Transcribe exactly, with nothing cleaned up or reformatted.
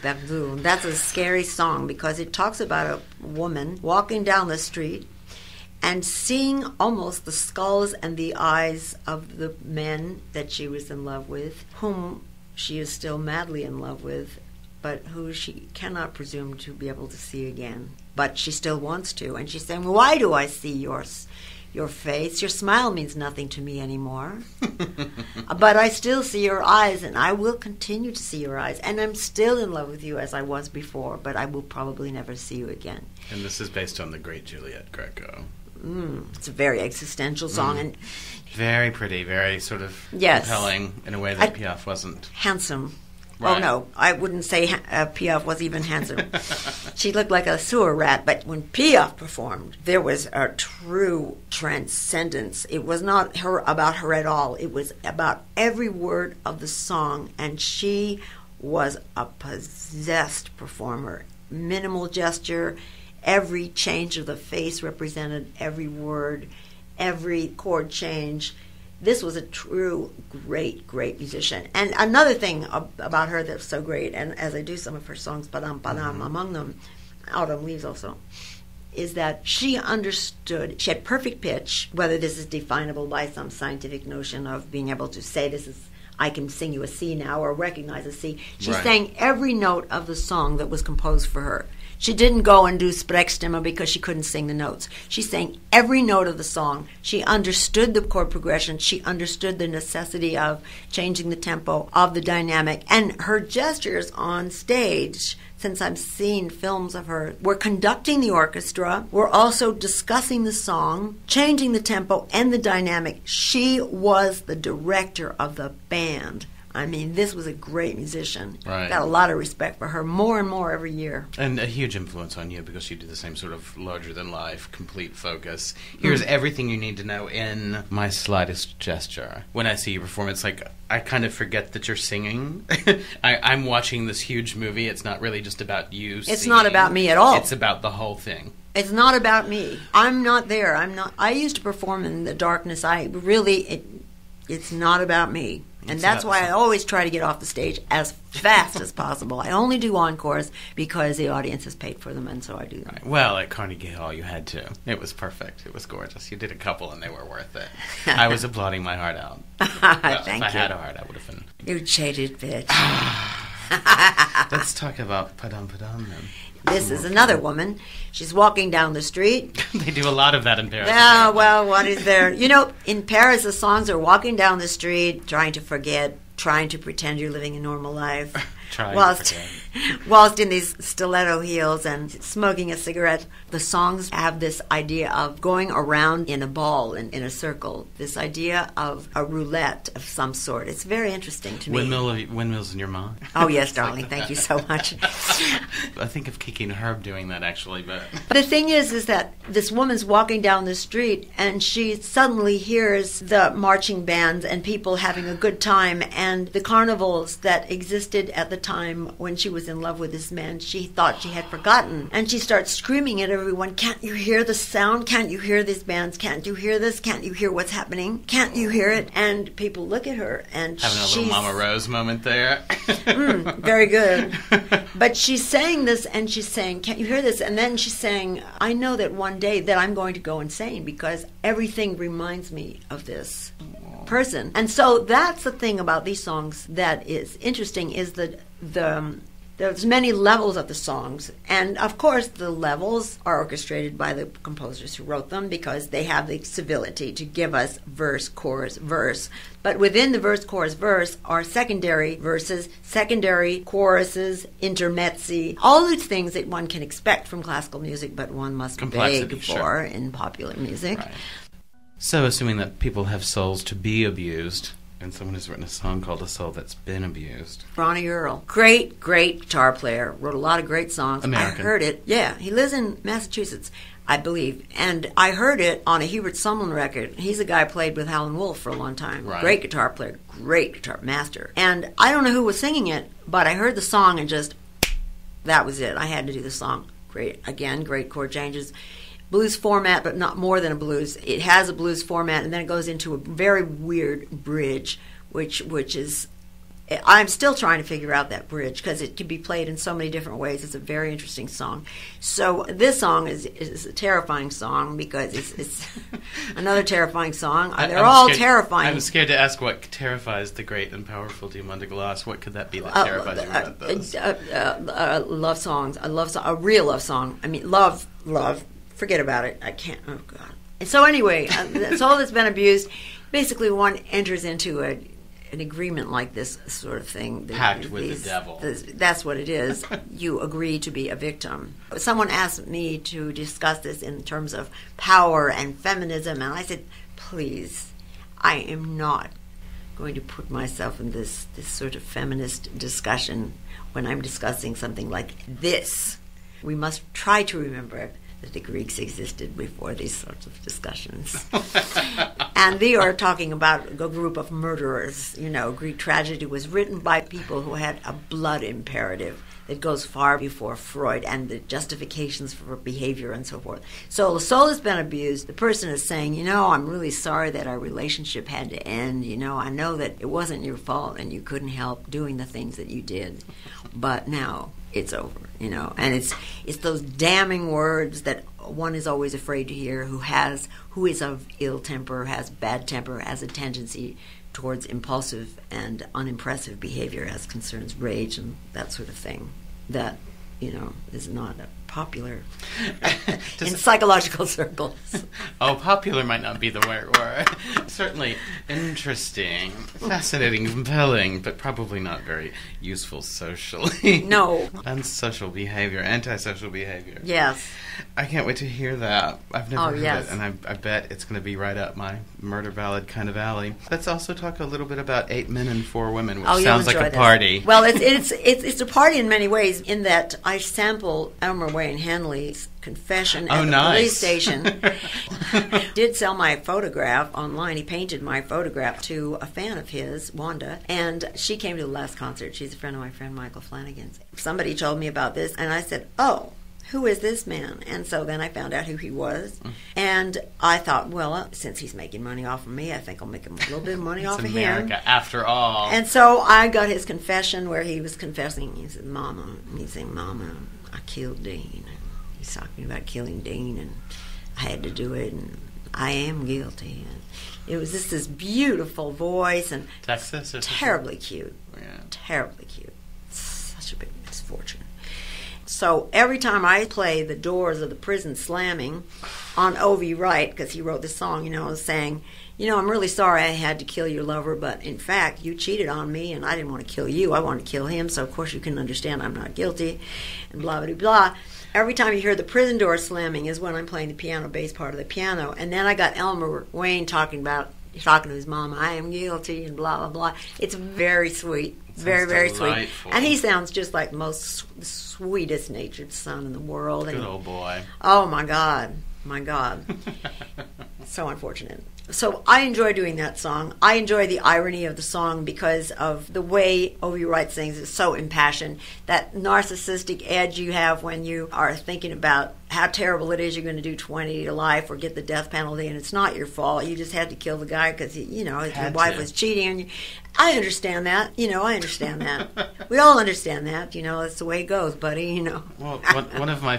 Verdun. That's a scary song because it talks about a woman walking down the street and seeing almost the skulls and the eyes of the men that she was in love with, whom she is still madly in love with, but who she cannot presume to be able to see again. But she still wants to, and she's saying, why do I see yours? Your face, your smile means nothing to me anymore. But I still see your eyes, and I will continue to see your eyes. And I'm still in love with you as I was before, but I will probably never see you again. And this is based on the great Juliet Greco. Mm, it's a very existential song. Mm. and Very pretty, very sort of yes. compelling in a way that I, Piaf wasn't. Handsome. Right. Oh, no, I wouldn't say uh, Piaf was even handsome. She looked like a sewer rat, but when Piaf performed, there was a true transcendence. It was not her about her at all. It was about every word of the song, and she was a possessed performer. Minimal gesture, every change of the face represented every word, every chord change. This was a true, great, great musician. And another thing ab about her that's so great, and as I do some of her songs, Padam, Padam, mm-hmm. among them, Autumn Leaves also, is that she understood, she had perfect pitch, whether this is definable by some scientific notion of being able to say this is, I can sing you a C now or recognize a C. She right. sang every note of the song that was composed for her. She didn't go and do sprechstimme because she couldn't sing the notes. She sang every note of the song. She understood the chord progression. She understood the necessity of changing the tempo of the dynamic. And her gestures on stage, since I've seen films of her, were conducting the orchestra, were also discussing the song, changing the tempo and the dynamic. She was the director of the band. I mean, this was a great musician. Right. Got a lot of respect for her, more and more every year. And a huge influence on you because you did the same sort of larger-than-life, complete focus. Here's mm. everything you need to know in my slightest gesture. When I see you perform, it's like I kind of forget that you're singing. I, I'm watching this huge movie. It's not really just about you It's singing. Not about me at all. It's about the whole thing. It's not about me. I'm not there. I'm not. I used to perform in the darkness. I really... It, it's not about me. And it's that's why I always try to get off the stage as fast as possible. I only do encores because the audience has paid for them, and so I do them. Right. Well, at Carnegie Hall, you had to. It was perfect. It was gorgeous. You did a couple, and they were worth it. I was applauding my heart out. Well, Thank if I you. had a heart, I would have been... You jaded bitch. Let's talk about Padam Padam, then. This is another woman. She's walking down the street. They do a lot of that in Paris. Yeah, well, what is there? You know, in Paris, the songs are walking down the street, trying to forget, trying to pretend you're living a normal life. trying whilst, to forget. Whilst in these stiletto heels and smoking a cigarette, the songs have this idea of going around in a ball, in, in a circle, this idea of a roulette of some sort. It's very interesting to me. Windmill, windmills in your mind? Oh, yes, darling. Like thank you so much. I think of Kiki and Herb doing that, actually. But the thing is, is that this woman's walking down the street, and she suddenly hears the marching bands and people having a good time and the carnivals that existed at the time when she was in love with this man she thought she had forgotten. And she starts screaming at everyone, can't you hear the sound? Can't you hear these bands? Can't you hear this? Can't you hear what's happening? Can't you hear it? And people look at her and having she's... a little Mama Rose moment there. mm, very good. But she's saying this and she's saying, can't you hear this? And then she's saying, I know that one day that I'm going to go insane because everything reminds me of this person. And so that's the thing about these songs that is interesting is that the um, there's many levels of the songs, and of course the levels are orchestrated by the composers who wrote them because they have the civility to give us verse, chorus, verse. But within the verse, chorus, verse are secondary verses, secondary choruses, intermezzi, all those things that one can expect from classical music, but one must beg sure. for in popular music. Right. So assuming that people have souls to be abused, and someone has written a song called A Soul That's Been Abused. Ronnie Earl. Great, great guitar player. Wrote a lot of great songs. American. I heard it. Yeah, he lives in Massachusetts, I believe. And I heard it on a Hubert Sumlin record. He's a guy who played with Helen Wolfe for a long time. Right. Great guitar player. Great guitar master. And I don't know who was singing it, but I heard the song and just, that was it. I had to do the song. Great. Again, great chord changes. Blues format, but not more than a blues. It has a blues format, and then it goes into a very weird bridge, which which is I'm still trying to figure out that bridge because it can be played in so many different ways. It's a very interesting song. So this song is is a terrifying song because it's, it's another terrifying song. I, They're I'm all scared, terrifying. I'm scared to ask what terrifies the great and powerful Diamanda Galas. What could that be that uh, terrifies uh, you about those? Uh, uh, uh, love songs. A love song. A real love song. I mean, love, love. Forget about it. I can't. Oh God. And so anyway, A Soul That's Been Abused. Basically, one enters into a. an agreement like this sort of thing. The, Pact these, with the devil. The, that's what it is. You agree to be a victim. Someone asked me to discuss this in terms of power and feminism, and I said, please, I am not going to put myself in this, this sort of feminist discussion when I'm discussing something like this. We must try to remember that the Greeks existed before these sorts of discussions. And they are talking about a group of murderers. You know, Greek tragedy was written by people who had a blood imperative that goes far before Freud and the justifications for behavior and so forth. So the soul has been abused. The person is saying, you know, I'm really sorry that our relationship had to end. You know, I know that it wasn't your fault and you couldn't help doing the things that you did. But now it's over, you know, and it's it's those damning words that one is always afraid to hear. Who has, who is of ill temper, has bad temper, has a tendency towards impulsive and unimpressive behavior as concerns rage and that sort of thing. That, you know, is not popular in psychological circles. Oh, popular might not be the right word. Certainly interesting, fascinating, compelling, but probably not very useful socially. No. Unsocial behavior, antisocial behavior. Yes. I can't wait to hear that. I've never oh, heard yes. it, and I, I bet it's going to be right up my murder ballad kind of alley. Let's also talk a little bit about Eight Men and Four Women, which oh, sounds like a that. party. Well, it's, it's, it's, it's a party in many ways in that I sample Elmer Wayne Henley's confession at oh, the nice. police station. Did sell my photograph online. He painted my photograph to a fan of his, Wanda, and she came to the last concert. She's a friend of my friend Michael Flanagan's. Somebody told me about this, and I said, oh, who is this man? And so then I found out who he was, mm. and I thought, well, uh, since he's making money off of me, I think I'll make him a little bit of money off America, of him. It's America, after all. And so I got his confession where he was confessing. He said, Mama, he said, Mama, I killed Dean. He's talking about killing Dean, and I had to do it, and I am guilty. And it was just this beautiful voice, and Texas, terribly cute, yeah. terribly cute. It's such a big misfortune. So every time I play the doors of the prison slamming on O V Wright, because he wrote this song, you know, saying, you know, I'm really sorry I had to kill your lover, but in fact, you cheated on me, and I didn't want to kill you. I wanted to kill him, so of course you can understand I'm not guilty, and blah, blah, blah. Every time you hear the prison door slamming is when I'm playing the piano bass part of the piano. And then I got Elmer Wayne talking about, talking to his mom, I am guilty, and blah, blah, blah. It's very sweet. Very, very delightful. sweet. And he sounds just like the most sweetest natured son in the world. Good and, old boy. Oh, my God. My God. So unfortunate. So I enjoy doing that song. I enjoy the irony of the song because of the way O V Wright sings is so impassioned. That narcissistic edge you have when you are thinking about how terrible it is you're going to do twenty to life or get the death penalty, and it's not your fault. You just had to kill the guy because, you know, his wife was cheating on you. I understand that. You know, I understand that. We all understand that. You know, that's the way it goes, buddy, you know. Well, one of my